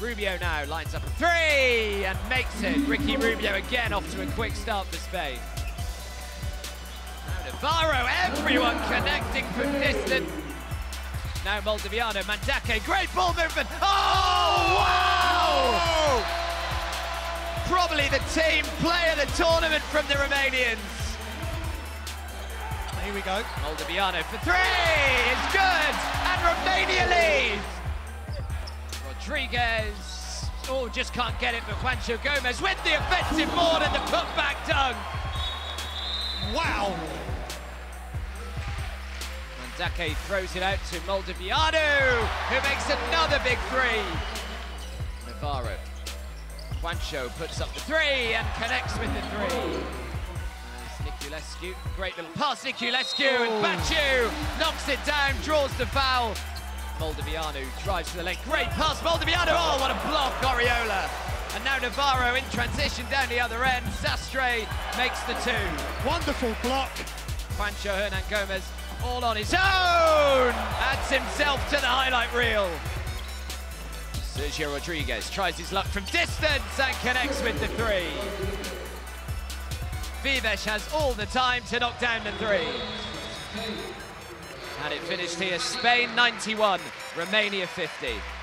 Rubio now lines up a three and makes it. Ricky Rubio again off to a quick start for Spain. Now Navarro, everyone connecting from distance. Now Moldaviano, Mandake, great ball movement. Oh, wow! Probably the team player of the tournament from the Romanians. Here we go. Moldaviano for three, it's good, and Romania leads. Rodriguez, oh, just can't get it for Juancho Gómez with the offensive board and the putback tongue. Wow! Mandake throws it out to Moldaviano, who makes another big three. Navarro. Juancho puts up the three and connects with the three. Nikulescu, great little pass, Nikulescu, and Baciu knocks it down, draws the foul. Moldaviano drives to the lane, great pass, Moldaviano, oh, what a block, Oriola. And now Navarro in transition down the other end, Sastre makes the two. Wonderful block. Pancho Hernán Gómez all on his own, adds himself to the highlight reel. Sergio Rodriguez tries his luck from distance and connects with the three. Vives has all the time to knock down the three. And it finished here, Spain 91, Romania 50.